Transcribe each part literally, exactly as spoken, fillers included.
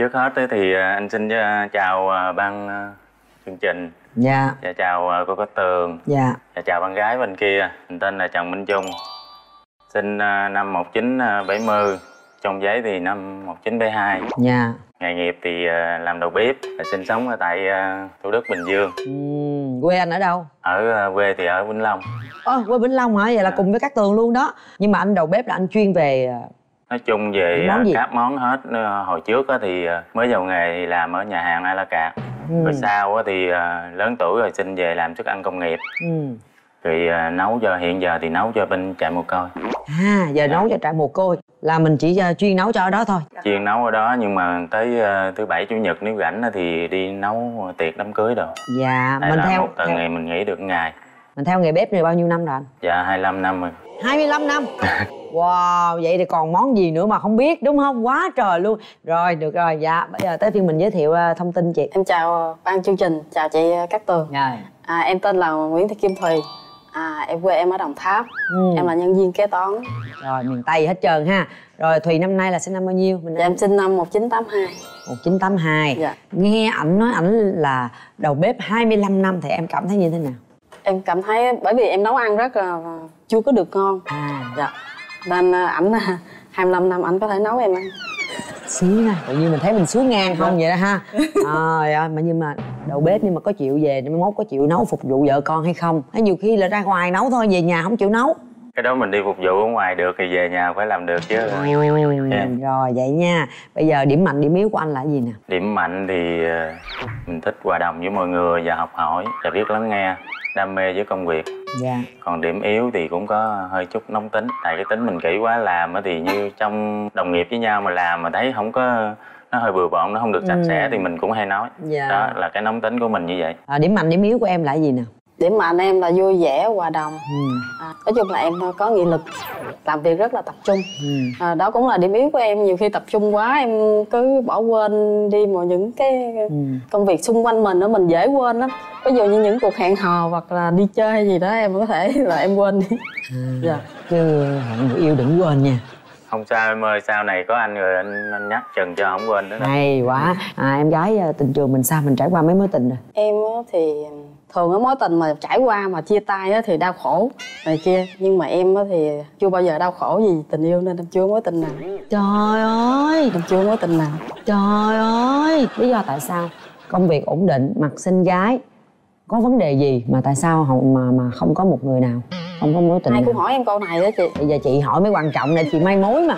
Trước hết thì anh xin chào ban chương trình. Dạ. Dạ chào cô Cát Tường. Dạ. Dạ chào bạn gái bên kia. Mình tên là Trần Minh Trung. Sinh năm một chín bảy mươi, trong giấy thì năm một chín bảy hai. Dạ. Nghề nghiệp thì làm đầu bếp, sinh sống ở tại Thủ Đức, Bình Dương. Ừ, quê anh ở đâu? Ở quê thì ở Vĩnh Long. Ơ, quê Vĩnh Long hả? Vậy là cùng với Cát Tường luôn đó. Nhưng mà anh đầu bếp là anh chuyên về... Nói chung về món các món hết. Hồi trước thì mới vào nghề thì làm ở nhà hàng Alacà. Ừ. Rồi sau thì lớn tuổi rồi xin về làm thức ăn công nghiệp. Ừ. Rồi nấu cho, hiện giờ thì nấu cho bên trại mồ côi. À, giờ dạ. Nấu cho trại mồ côi là mình chỉ chuyên nấu cho ở đó thôi. Chuyên nấu ở đó, nhưng mà tới thứ bảy chủ nhật nếu rảnh thì đi nấu tiệc đám cưới rồi. Dạ. Tại mình theo một tuần thì mình nghỉ được ngày. Mình theo nghề bếp này bao nhiêu năm rồi anh? Dạ hai mươi lăm năm rồi. Hai mươi lăm năm. Wow, vậy thì còn món gì nữa mà không biết đúng không? Quá trời luôn. Rồi, được rồi, dạ. Bây giờ tới phiên mình giới thiệu thông tin chị. Em chào ban chương trình, chào chị Cát Tường. Dạ. à, Em tên là Nguyễn Thị Kim Thùy. À, em quê em ở Đồng Tháp. Ừ. Em là nhân viên kế toán. Rồi, miền Tây hết trơn ha. Rồi, Thùy năm nay là sinh năm bao nhiêu? Mình dạ, em sinh năm một chín tám hai. một chín tám hai. Dạ. Nghe ảnh nói ảnh là đầu bếp hai mươi lăm năm thì em cảm thấy như thế nào? Em cảm thấy, bởi vì em nấu ăn rất là chưa có được ngon. À. Dạ. Nên ảnh hai mươi lăm năm ảnh có thể nấu em ăn. Sướng nè, tự nhiên mình thấy mình sướng ngang không vậy đó ha. Trời ơi, mà nhưng mà đầu bếp nhưng mà có chịu về mai mốt có chịu nấu phục vụ vợ con hay không? Thấy nhiều khi là ra ngoài nấu thôi, về nhà không chịu nấu. Cái đó mình đi phục vụ ở ngoài được thì về nhà phải làm được chứ. Yeah. Rồi vậy nha. Bây giờ điểm mạnh điểm yếu của anh là gì nè? Điểm mạnh thì mình thích hòa đồng với mọi người và học hỏi và biết lắng nghe, đam mê với công việc. Dạ. Còn điểm yếu thì cũng có hơi chút nóng tính. Tại cái tính mình kỹ quá, làm thì như trong đồng nghiệp với nhau mà làm mà thấy không có, nó hơi bừa bộn, nó không được sạch ừ. sẽ thì mình cũng hay nói. Dạ. Đó là cái nóng tính của mình như vậy. À, điểm mạnh điểm yếu của em là gì nè? Điểm mạnh em là vui vẻ, hòa đồng. Ừ. à, Nói chung là em có nghị lực, làm việc rất là tập trung. Ừ. à, Đó cũng là điểm yếu của em. Nhiều khi tập trung quá em cứ bỏ quên đi mọi những cái ừ. công việc xung quanh mình nữa, mình dễ quên lắm. Ví dụ như những cuộc hẹn hò hoặc là đi chơi hay gì đó em có thể là em quên đi. Ừ. Dạ. Chứ hẹn người yêu đừng quên nha. Không sao em ơi, sau này có anh rồi anh, anh nhắc chừng cho không quên nữa. Hay quá. à, Em gái tình trường mình sao, mình trải qua mấy mối tình rồi? Em thì... thường cái mối tình mà trải qua mà chia tay á thì đau khổ này kia, nhưng mà em á thì chưa bao giờ đau khổ vì tình yêu nên em chưa mối tình nào. Trời ơi, em chưa mối tình nào. Trời ơi, lý do tại sao? Công việc ổn định, mặt xinh gái, có vấn đề gì mà tại sao không mà mà không có một người nào, không có mối tình? Ai cũng hỏi em câu này đó chị. Bây giờ chị hỏi mới quan trọng là chị mai mối mà.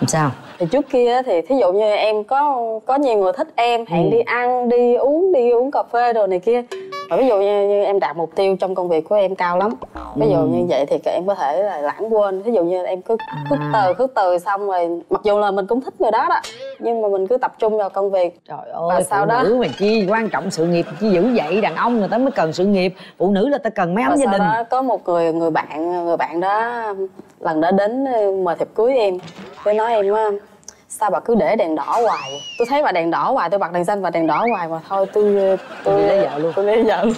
Làm sao? Thì trước kia thì thí dụ như em có có nhiều người thích em, hẹn ừ. đi ăn, đi uống, đi uống cà phê đồ này kia. Và ví dụ như, như em đạt mục tiêu trong công việc của em cao lắm. Ví dụ như vậy thì em có thể là lãng quên. Ví dụ như em cứ khước từ, khước từ xong rồi. Mặc dù là mình cũng thích người đó đó, nhưng mà mình cứ tập trung vào công việc. Trời ơi, và sau phụ đó... nữ mà chi quan trọng sự nghiệp chi dữ vậy. Đàn ông người ta mới cần sự nghiệp, phụ nữ là ta cần mấy ấm gia đình. Đó, có một người người bạn người bạn đó lần đó đến mời thiệp cưới em. Tôi nói em sao bà cứ để đèn đỏ hoài. Tôi thấy bà đèn đỏ hoài, tôi bật đèn xanh và đèn đỏ hoài mà thôi tôi tôi đi lấy vợ luôn. Tôi lấy vợ luôn.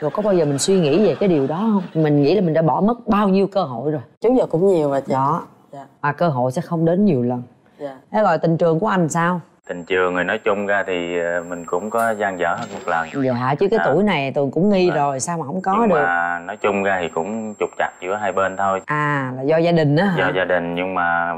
Rồi có bao giờ mình suy nghĩ về cái điều đó không? Mình nghĩ là mình đã bỏ mất bao nhiêu cơ hội rồi. Trước giờ cũng nhiều mà chị. Đó. Dạ. Mà cơ hội sẽ không đến nhiều lần. Dạ. Thế rồi tình trường của anh sao? Tình trường người nói chung ra thì mình cũng có gian dở hơn một lần. Dạ, chứ cái à. tuổi này Tường cũng nghi à. rồi, sao mà không có nhưng được. Mà nói chung ra thì cũng trục trặc giữa hai bên thôi. À, là do gia đình đó hả? Do gia đình, nhưng mà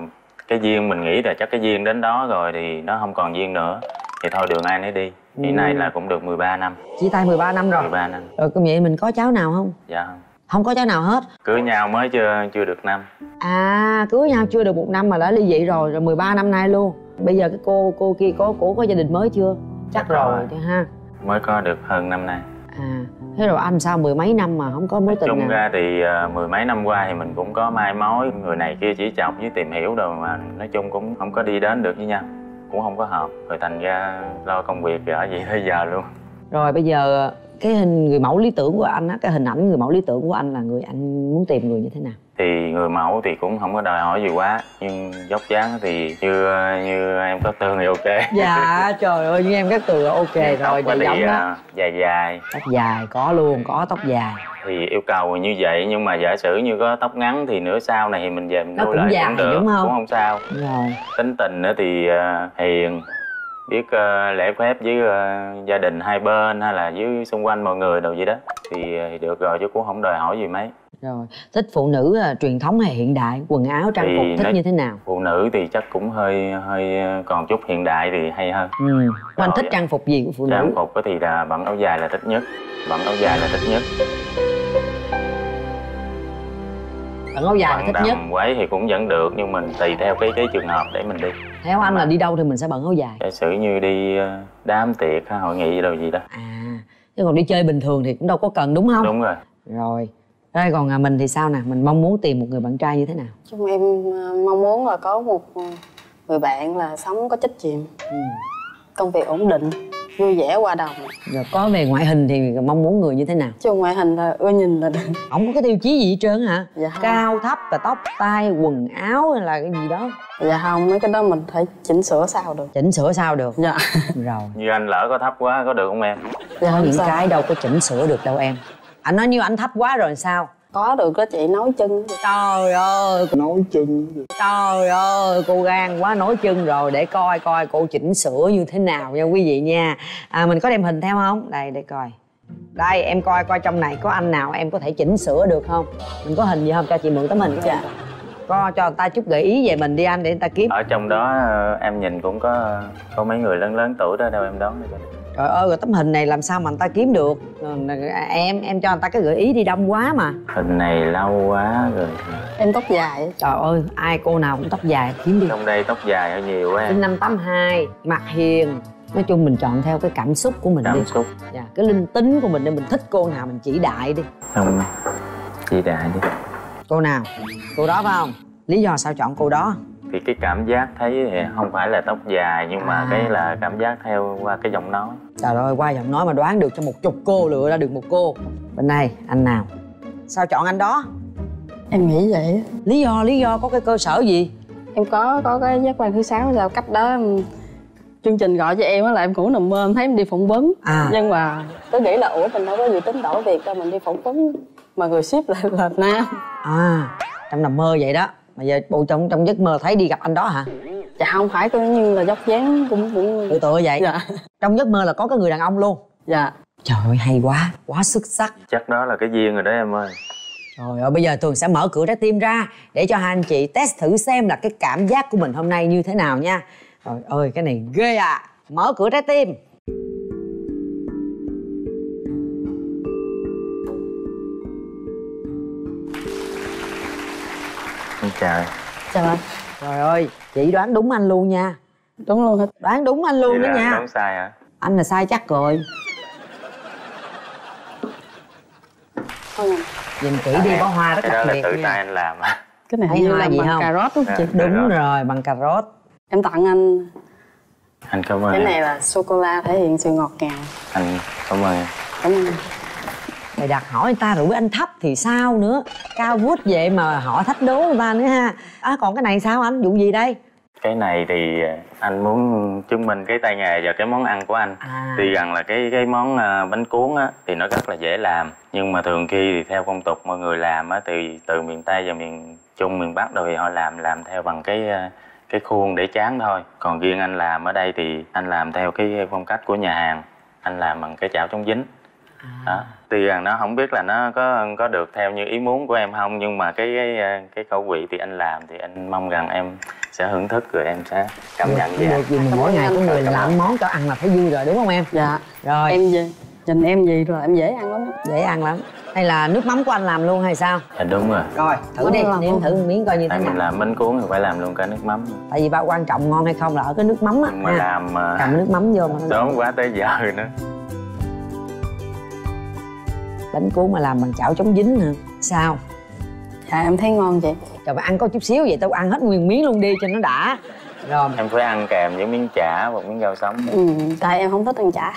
cái duyên mình nghĩ là chắc cái duyên đến đó rồi thì nó không còn duyên nữa. Thì thôi đường ai nấy đi. Hiện ừ. nay là cũng được mười ba năm. Chia tay mười ba năm rồi? mười ba năm. Rồi cũng vậy mình có cháu nào không? Dạ không. Không có cháu nào hết? Cưới nhau mới chưa chưa được năm. À, cưới nhau chưa được một năm mà đã ly dị rồi, rồi mười ba năm nay luôn. Bây giờ cái cô cô kia có cổ có gia đình mới chưa? Chắc, chắc rồi chứ ha. Mới có được hơn năm nay. À, thế rồi anh sao mười mấy năm mà không có mối tình nào? Chung ra thì uh, mười mấy năm qua thì mình cũng có mai mối, người này kia chỉ chọc với tìm hiểu rồi mà nói chung cũng không có đi đến được với nhau, cũng không có hợp, rồi thành ra lo công việc rồi ở vậy tới giờ luôn. Rồi bây giờ cái hình người mẫu lý tưởng của anh á, cái hình ảnh người mẫu lý tưởng của anh là người anh muốn tìm người như thế nào? Thì người mẫu thì cũng không có đòi hỏi gì quá, nhưng dốc dáng thì như như em Cát Tường thì ok. Dạ trời ơi, như em Cát Tường là ok nhưng rồi. Tóc thì đó. Dài dài. Tóc dài có luôn, có tóc dài. Thì yêu cầu như vậy, nhưng mà giả sử như có tóc ngắn thì nửa sau này thì mình về mình nuôi lại cũng được, đúng không? Cũng không sao. Rồi. Tính tình nữa thì hiền, biết uh, lễ phép với uh, gia đình hai bên hay là với xung quanh mọi người đâu vậy đó thì uh, được rồi, chứ cũng không đòi hỏi gì mấy. Rồi, thích phụ nữ uh, truyền thống hay hiện đại, quần áo trang phục thích nói, như thế nào? Phụ nữ thì chắc cũng hơi hơi còn chút hiện đại thì hay hơn. Ừ. Anh thích vậy. Trang phục gì của phụ nữ? Trang phục thì là bận áo dài là thích nhất, bận áo dài là thích nhất. Bận áo dài bận là thích nhất. Quấy thì cũng vẫn được nhưng mình tùy theo cái cái trường hợp để mình đi. Theo anh mà. Là đi đâu thì mình sẽ bận áo dài. Giả sử như đi đám tiệc, hội nghị gì đâu gì đó. À, chứ còn đi chơi bình thường thì cũng đâu có cần đúng không? Đúng rồi. Rồi. Rồi còn mình thì sao nè, mình mong muốn tìm một người bạn trai như thế nào? Chúng em mong muốn là có một người bạn là sống có trách nhiệm, ừ. công việc ổn định, vui vẻ qua đồng. Rồi có về ngoại hình thì mong muốn người như thế nào? Chứ ngoại hình là ưa nhìn là được. Không có cái tiêu chí gì hết trơn hả? Dạ không. Cao thấp và tóc tai, quần áo hay là cái gì đó? Dạ không, mấy cái đó mình phải chỉnh sửa sao được. Chỉnh sửa sao được? Dạ. Rồi. Như anh lỡ có thấp quá có được không em? Dạ có những sao? Cái đâu có chỉnh sửa được đâu em. Anh nói như anh thấp quá rồi sao? Có được đó chị, nói chân. Trời ơi, nói chân. Trời ơi, cô gan quá, nói chân rồi. Để coi coi cô chỉnh sửa như thế nào nha quý vị nha. à, Mình có đem hình theo không? Đây, để coi. Đây, em coi coi trong này có anh nào em có thể chỉnh sửa được không? Mình có hình gì không? Cho chị mượn tấm hình của dạ. Coi cho người ta chút gợi ý về mình đi anh, để người ta kiếm. Ở trong đó em nhìn cũng có có mấy người lớn lớn tuổi đó đâu em đón đi. Trời ơi, tấm hình này làm sao mà người ta kiếm được? Em em cho người ta cái gợi ý đi, đông quá mà. Hình này lâu quá rồi. Em tóc dài. Trời ơi, ai cô nào cũng tóc dài, kiếm đi. Trong đây tóc dài ở nhiều quá em. Sinh năm tám hai, mặt hiền. Nói chung mình chọn theo cái cảm xúc của mình cảm đi. Cảm xúc. Dạ, cái linh tính của mình đi, mình thích cô nào mình chỉ đại đi. Không, chỉ đại đi. Cô nào? Cô đó phải không? Lý do sao chọn cô đó? Thì cái cảm giác thấy thì không phải là tóc dài nhưng mà à. Cái là cảm giác theo qua cái giọng nói. Trời ơi, qua giọng nói mà đoán được cho một chục cô, lựa ra được một cô. Bên này, anh nào? Sao chọn anh đó? Em nghĩ vậy. Lý do, lý do có cái cơ sở gì? Em có có cái giác quan thứ sáu sao cách đó. Chương trình gọi cho em á là em cũng nằm mơ, em thấy em đi phỏng vấn. à. Nhưng mà cứ nghĩ là ủa mình đâu có gì tính đổi việc đâu, mình đi phỏng vấn mà người ship lại là nam. À, em nằm mơ vậy đó. Mà giờ bộ trong trong giấc mơ thấy đi gặp anh đó hả? Dạ không phải, coi như là dốc dáng cũng cũng tự tự vậy. Dạ. Trong giấc mơ là có cái người đàn ông luôn. Dạ. Trời ơi hay quá, quá xuất sắc. Chắc đó là cái duyên rồi đó em ơi. Trời ơi, bây giờ Tường sẽ mở cửa trái tim ra để cho hai anh chị test thử xem là cái cảm giác của mình hôm nay như thế nào nha. Trời ơi, cái này ghê à. Mở cửa trái tim. Trời. Chào anh. Trời ơi, chị đoán đúng anh luôn nha. Đúng luôn hả? Đoán đúng anh luôn đó nha. Đoán sai hả? Anh là sai chắc rồi. Ừ. Nhìn kỹ đi, bó hoa rất đặc biệt. Cái đó là tự tay anh làm á. Cái này như là gì bằng cà rốt đúng không chị? Đúng rồi, bằng cà rốt. Em tặng anh. Anh cảm ơn. Cái này là sô-cô-la thể hiện sự ngọt ngào. Anh cảm ơn. Cảm ơn. Mày đặt hỏi người ta rồi, anh thấp thì sao nữa, cao vút vậy mà họ thách đố người ta nữa ha. À, còn cái này sao anh, vụ gì đây? Cái này thì anh muốn chứng minh cái tay nghề và cái món ăn của anh. à. Tuy rằng là cái cái món bánh cuốn á thì nó rất là dễ làm, nhưng mà thường khi thì theo phong tục mọi người làm á thì từ miền Tây và miền Trung, miền Bắc rồi họ làm làm theo bằng cái cái khuôn để tráng thôi. Còn riêng anh làm ở đây thì anh làm theo cái phong cách của nhà hàng, anh làm bằng cái chảo chống dính. À. Đó. Tuy rằng nó không biết là nó có có được theo như ý muốn của em không, nhưng mà cái cái, cái khẩu vị thì anh làm thì anh mong rằng em sẽ hưởng thức rồi em sẽ cảm nhận được, được gì. Mình mỗi ngày có người làm món cho ăn là thấy vui rồi đúng không em? Dạ. Rồi em gì nhìn em gì rồi em dễ ăn lắm, dễ ăn lắm. Hay là nước mắm của anh làm luôn hay sao? Dạ đúng rồi. Rồi thử đúng đi, em thử một miếng coi như thế nào. Mình làm bánh cuốn thì phải làm luôn cả nước mắm. Tại vì ba quan trọng ngon hay không là ở cái nước mắm á. Mà làm mà... cầm nước mắm vô mà đốn quá tới giờ rồi nữa. Bánh cuốn mà làm bằng chảo chống dính hả? Sao? À, em thấy ngon chị. Trời mà ăn có chút xíu vậy, tao ăn hết nguyên miếng luôn đi cho nó đã. Rồi em phải ăn kèm với miếng chả và miếng rau sống. Ừ, tại em không thích ăn chả.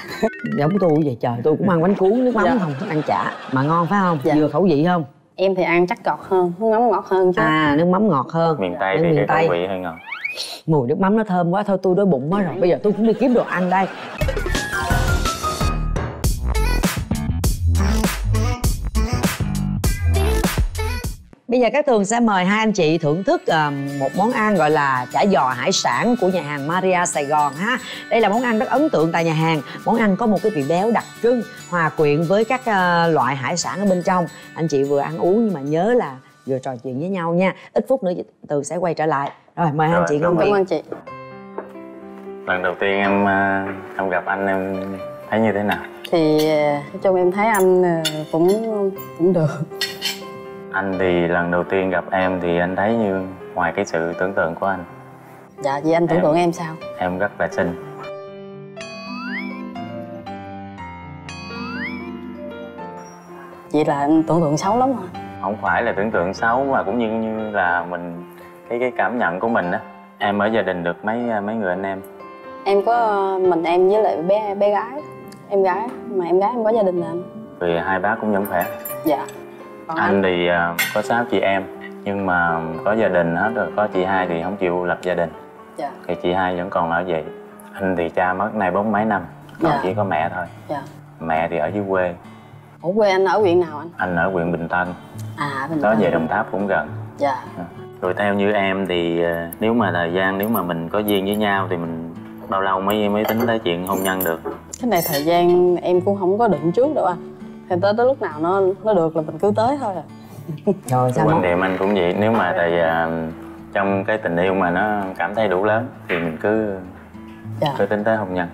Giống tôi vậy trời, tôi cũng ăn bánh cuốn nước mắm dạ. Không thích ăn chả. Mà ngon phải không? Dạ. Vừa khẩu vị không? Em thì ăn chắc ngọt hơn, nước mắm ngọt hơn chứ. À, nước mắm ngọt hơn. Miền Tây thì cái khẩu vị hơi ngọt. Mùi nước mắm nó thơm quá, thôi tôi đói bụng quá rồi. Bây giờ tôi cũng đi kiếm đồ ăn đây. Bây giờ Cát Tường sẽ mời hai anh chị thưởng thức uh, một món ăn gọi là chả giò hải sản của nhà hàng Maria Sài Gòn ha. Đây là món ăn rất ấn tượng tại nhà hàng. Món ăn có một cái vị béo đặc trưng, hòa quyện với các uh, loại hải sản ở bên trong. Anh chị vừa ăn uống nhưng mà nhớ là vừa trò chuyện với nhau nha. Ít phút nữa Tường sẽ quay trở lại. Rồi mời rồi, anh chị ngon miệng. Cảm ơn chị. Lần đầu tiên em em gặp anh, em thấy như thế nào? Thì trong em thấy anh cũng cũng được. Anh thì lần đầu tiên gặp em thì anh thấy như ngoài cái sự tưởng tượng của anh. Dạ, vậy anh tưởng em, tượng em sao? Em rất là xinh. Vậy là anh tưởng tượng xấu lắm hả? Không phải là tưởng tượng xấu mà cũng như như là mình cái cái cảm nhận của mình á. Em ở gia đình được mấy mấy người anh em? Em có mình em với lại bé bé gái, em gái mà em gái em có gia đình anh. Vì hai bác cũng vẫn khỏe. Dạ. Còn anh, anh thì có sáu chị em nhưng mà có gia đình hết rồi, có chị hai thì không chịu lập gia đình. Dạ. Thì chị hai vẫn còn ở vậy. Anh thì cha mất nay bốn mấy năm, còn dạ. chỉ có mẹ thôi. Dạ. Mẹ thì ở dưới quê. Ở quê anh ở huyện nào anh? Anh ở huyện Bình Tân. À, Bình Tân. Đó về Đồng Tháp cũng gần. Dạ. Rồi theo như em thì nếu mà thời gian, nếu mà mình có duyên với nhau thì mình bao lâu mới mới tính tới chuyện hôn nhân được? Cái này thời gian em cũng không có định trước đâu anh. Thì tới tới lúc nào nó nó được là mình cứ tới thôi à. Rồi sao? Quan điểm anh cũng vậy, nếu mà tại trong cái tình yêu mà nó cảm thấy đủ lớn thì mình cứ dạ. cứ tính tới hôn nhân.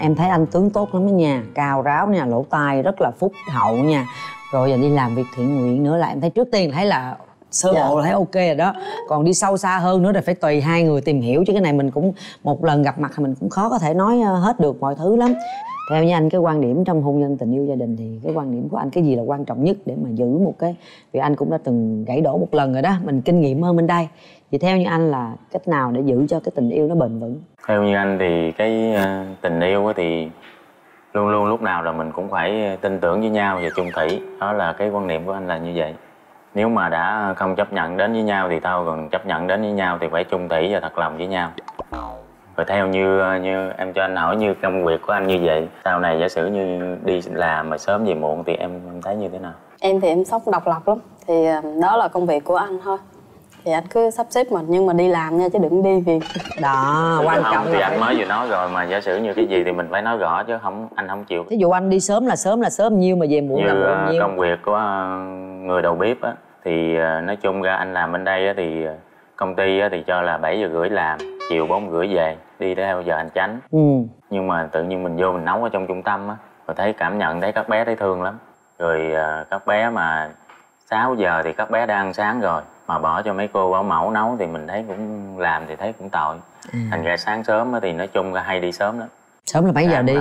Em thấy anh tướng tốt lắm đó nha, cao ráo nha, lỗ tai rất là phúc hậu nha. Rồi giờ đi làm việc thiện nguyện nữa là em thấy trước tiên thấy là sơ dạ. bộ là thấy ok rồi đó. Còn đi sâu xa hơn nữa là phải tùy hai người tìm hiểu, chứ cái này mình cũng một lần gặp mặt thì mình cũng khó có thể nói hết được mọi thứ lắm. Theo như anh, cái quan điểm trong hôn nhân, tình yêu, gia đình thì cái quan điểm của anh cái gì là quan trọng nhất để mà giữ một cái, vì anh cũng đã từng gãy đổ một lần rồi đó, mình kinh nghiệm hơn bên đây. Thì theo như anh là cách nào để giữ cho cái tình yêu nó bền vững? Theo như anh thì cái tình yêu thì luôn luôn lúc nào là mình cũng phải tin tưởng với nhau và chung thủy. Đó là cái quan niệm của anh là như vậy. Nếu mà đã không chấp nhận đến với nhau thì tao còn chấp nhận đến với nhau thì phải chung thủy và thật lòng với nhau. Rồi theo như như em cho anh hỏi, như công việc của anh như vậy, sau này giả sử như đi làm mà sớm về muộn thì em, em thấy như thế nào? Em thì em sốc độc lập lắm, thì đó là công việc của anh thôi. Thì anh cứ sắp xếp mình nhưng mà đi làm nha, chứ đừng đi việc. Đó, quan trọng thì anh mới vừa nói rồi mà, giả sử như cái gì thì mình phải nói rõ chứ không anh không chịu. Ví dụ anh đi sớm là sớm là sớm nhiêu mà về muộn là muộn nhiêu. Công việc của người đầu bếp á thì nói chung ra anh làm bên đây á thì công ty á thì cho là bảy giờ rưỡi làm, chiều bốn rưỡi về, đi theo giờ hành chánh. Ừ. Nhưng mà tự nhiên mình vô mình nấu ở trong trung tâm á, rồi thấy cảm nhận thấy các bé thấy thương lắm. Rồi các bé mà sáu giờ thì các bé đang ăn sáng rồi, mà bỏ cho mấy cô bảo mẫu nấu thì mình thấy cũng làm thì thấy cũng tội. À. Thành ra sáng sớm thì nói chung là hay đi sớm lắm. Sớm là mấy giờ đi?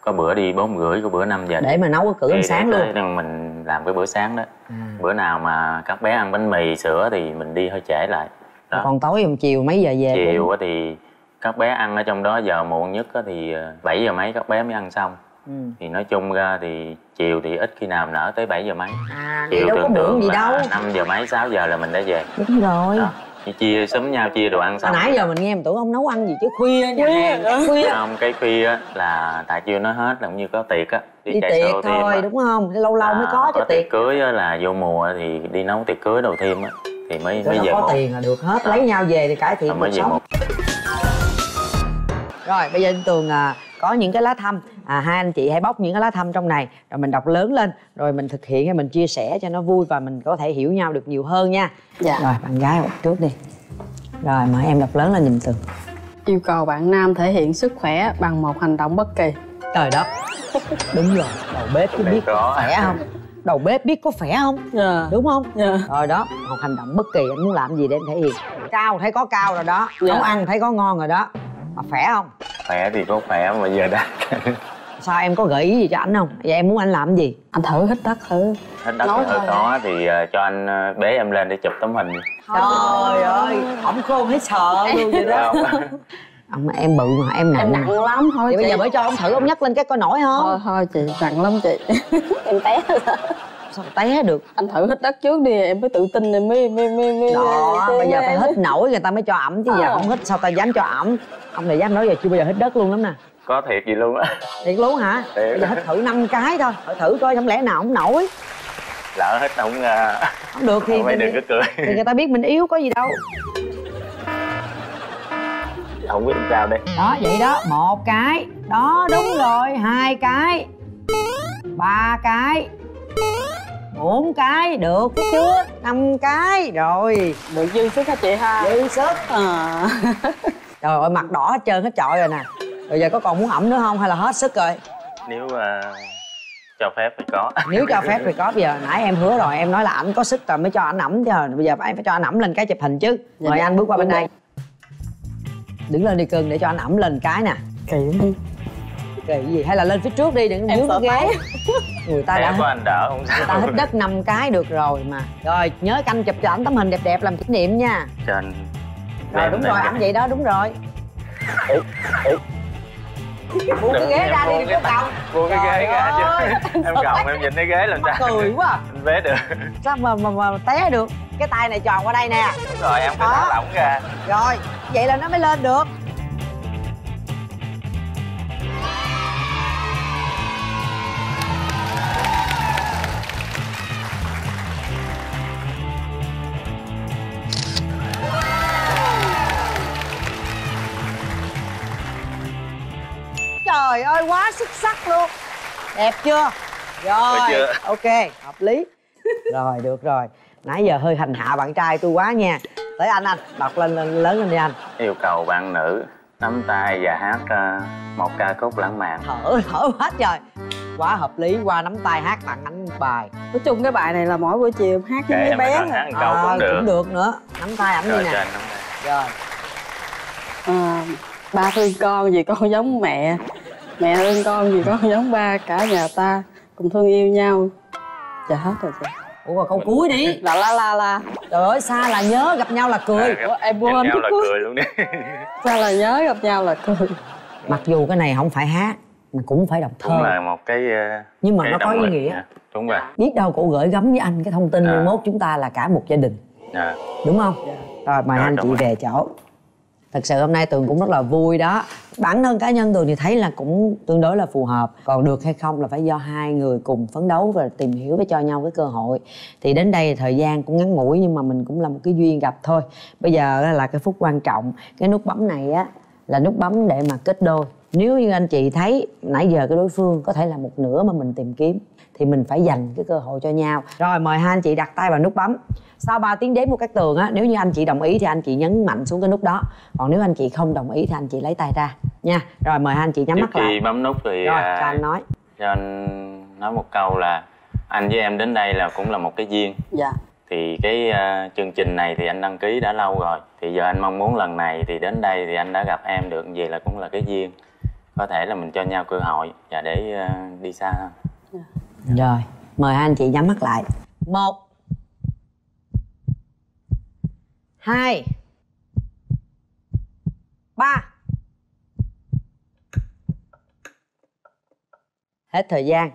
Có bữa đi bốn rưỡi, có bữa năm giờ để đi. Mà nấu cái cử ăn sáng để luôn. Để mình làm cái bữa sáng đó. À. Bữa nào mà các bé ăn bánh mì sữa thì mình đi hơi trễ lại. Đó. Còn tối hôm chiều mấy giờ về? Chiều cũng... thì các bé ăn ở trong đó giờ muộn nhất thì bảy giờ mấy các bé mới ăn xong. Ừ. Thì nói chung ra thì chiều thì ít khi nào nở tới bảy giờ mấy. À, chiều đâu tưởng tượng gì đâu, năm giờ mấy, sáu giờ là mình đã về. Đúng rồi. Đó. Chia sớm nhau chia đồ ăn xong. Hồi nãy giờ mình nghe mình tưởng ông nấu ăn gì chứ khuya nha. Khuya, khuya. Không, cái khuya là tại chưa nói hết, là cũng như có tiệc á. Đi, đi tiệc thôi mà. Đúng không? Lâu lâu à, mới có chứ tiệc. Tiệc cưới á là vô mùa thì đi nấu tiệc cưới đầu thêm á. Thì mới, mới về có tiền là được hết, lấy nhau về thì cải thiện cuộc sống. Rồi bây giờ anh Tường à, có những cái lá thăm à, hai anh chị hãy bóc những cái lá thăm trong này rồi mình đọc lớn lên, rồi mình thực hiện hay mình chia sẻ cho nó vui và mình có thể hiểu nhau được nhiều hơn nha. Dạ. Rồi bạn gái đọc trước đi. Rồi mời em đọc lớn lên giùm Tường. Yêu cầu bạn nam thể hiện sức khỏe bằng một hành động bất kỳ. Trời đất. Đúng rồi, đầu bếp cứ biết có khỏe không? Đầu bếp biết có khỏe không? Yeah. Đúng không? Yeah. Rồi đó, một hành động bất kỳ anh muốn làm gì để em thể hiện. Cao thấy có cao rồi đó, nấu yeah. ăn thấy có ngon rồi đó. Mà khỏe không? Khỏe thì có khỏe mà giờ đã. Sao em có gợi ý gì cho anh không? Vậy em muốn anh làm gì? Anh thử hít đất thử. Hít đất nói thì hơi khó thì uh, cho anh uh, bế em lên để chụp tấm hình. Trời, Trời ơi, ổng khôn thấy sợ luôn vậy đó. Ông em bự mà em nặng, em nặng lắm thôi. Vậy bây giờ mới cho ông thử, ông nhắc lên cái coi nổi không? Thôi thôi chị nặng lắm chị. Em té rồi. Sao té được? Anh thử hít đất trước đi em mới tự tin, em mới mới mới mới. Đó, bây giờ phải hít nổi người ta mới cho ẩm chứ giờ không hít sao ta dám cho ẩm. Ông này dám nói giờ chưa bao giờ hít đất luôn lắm nè. Có thiệt gì luôn á. Thiệt luôn hả? Bây giờ hít thử năm cái thôi, thử coi không lẽ nào không nổi. lỡ hết không không được thì mình đừng có cười thì người ta biết mình yếu có gì đâu. Không biết sao đây. Đó vậy đó, một cái đó đúng rồi, hai cái, ba cái, bốn cái được chưa, năm cái rồi, được dư sức hả chị ha? Dư sức à. Trời ơi mặt đỏ hết trơn hết trọi rồi nè. Bây giờ có còn muốn ẩm nữa không hay là hết sức rồi? Nếu mà cho phép thì có. Nếu cho phép thì có. Bây giờ nãy em hứa rồi, em nói là ảnh có sức rồi mới cho ảnh ẩm chứ, bây giờ phải phải cho ảnh ẩm lên cái chụp hình chứ. Rồi anh bước qua bên đây. Đứng lên đi cưng để cho anh ẩm lên cái nè. Kỳ đi. Kỳ gì? Hay là lên phía trước đi đừng dướng ghế. Người ta đã hết, đỡ, không người ta hết đất năm cái được rồi mà. Rồi nhớ canh chụp cho ảnh tấm hình đẹp đẹp làm kỷ niệm nha. Trên. Rồi đúng rồi ẩm vậy đó đúng rồi. Ủa, ủa. Buông cái ghế ra đi đi cậu. Buông cái ghế ra chứ. Em cộng em nhìn cái ghế làm sao. Cười quá à. Anh vế được. Sao mà mà mà té được. Cái tay này tròn qua đây nè. Đúng rồi em phải thả lỏng ra. Rồi vậy là nó mới lên được. Trời ơi quá xuất sắc luôn. Đẹp chưa? Rồi chưa? Ok hợp lý. Rồi được rồi. Nãy giờ hơi hành hạ bạn trai tôi quá nha. Tới anh anh đọc lên, lên lớn lên đi anh. Yêu cầu bạn nữ nắm tay và hát uh, một ca khúc lãng mạn. Thở thở hết trời. Quá hợp lý, qua nắm tay hát bạn đánh bài. Nói chung cái bài này là mỗi buổi chiều hát với mấy bé hát à, cũng, được. Cũng được nữa. Nắm tay ảnh đi nè. Rồi à, ba thương con vì con giống mẹ, mẹ thương con vì con giống ba, cả nhà ta cùng thương yêu nhau. Trời hết rồi trời. Ủa rồi câu mình... cuối đi. Là la la la. Trời ơi xa là nhớ, gặp nhau là cười. Ủa, em quên nhau là cười luôn đi. Xa là nhớ, gặp nhau là cười. Mặc dù cái này không phải hát mà cũng phải đọc thơ. Cũng là một cái uh, nhưng mà cái nó có ý nghĩa. À, đúng rồi. Biết đâu cậu gửi gắm với anh cái thông tin à. Mốt chúng ta là cả một gia đình. À. Đúng không? À. Rồi mời đó, anh chị rồi. Về chỗ. Thật sự hôm nay Tường cũng rất là vui đó. Bản thân cá nhân Tường thì thấy là cũng tương đối là phù hợp. Còn được hay không là phải do hai người cùng phấn đấu và tìm hiểu và cho nhau cái cơ hội. Thì đến đây thời gian cũng ngắn ngủi nhưng mà mình cũng là một cái duyên gặp thôi. Bây giờ là cái phút quan trọng. Cái nút bấm này á là nút bấm để mà kết đôi. Nếu như anh chị thấy nãy giờ cái đối phương có thể là một nửa mà mình tìm kiếm thì mình phải dành cái cơ hội cho nhau. Rồi mời hai anh chị đặt tay vào nút bấm. Sau ba tiếng đếm của Cát Tường á, nếu như anh chị đồng ý thì anh chị nhấn mạnh xuống cái nút đó. Còn nếu anh chị không đồng ý thì anh chị lấy tay ra nha. Rồi mời hai anh chị nhắm mắt lại. Chị bấm nút thì rồi, à, cho anh nói. Cho anh nói một câu là anh với em đến đây là cũng là một cái duyên. Dạ. Thì cái uh, chương trình này thì anh đăng ký đã lâu rồi. Thì giờ anh mong muốn lần này thì đến đây thì anh đã gặp em được, vậy là cũng là cái duyên. Có thể là mình cho nhau cơ hội và để uh, đi xa hơn. Dạ. Rồi, mời hai anh chị nhắm mắt lại. Một, hai, ba. Hết thời gian.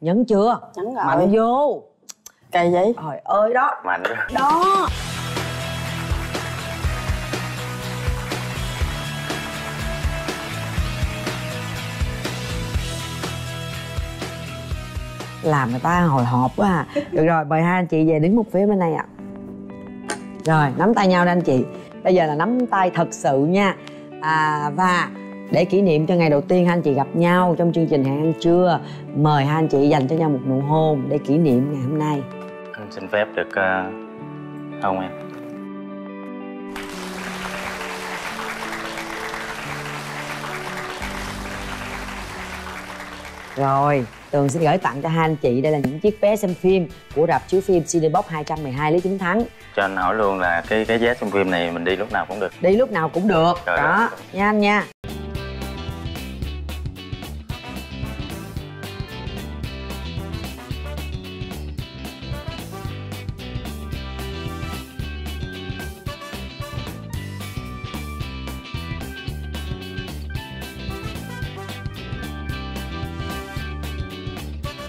Nhấn chưa? Nhấn rồi. Mạnh vô. Cây giấy. Trời ơi đó. Mạnh đó. Đó. Làm người ta hồi hộp quá à. Được rồi, mời hai anh chị về đứng một phía bên này ạ. Rồi, nắm tay nhau đây anh chị. Bây giờ là nắm tay thật sự nha. à, Và để kỷ niệm cho ngày đầu tiên hai anh chị gặp nhau trong chương trình Hẹn Ăn Trưa, mời hai anh chị dành cho nhau một nụ hôn để kỷ niệm ngày hôm nay. Anh xin phép được uh, hôn em. Rồi, Tường xin gửi tặng cho hai anh chị đây là những chiếc vé xem phim của rạp chiếu phim Cinebox hai một hai Lý Chính Thắng. Cho anh hỏi luôn là cái cái vé xem phim này mình đi lúc nào cũng được? Đi lúc nào cũng được. Trời đó, đó. Nha anh nha.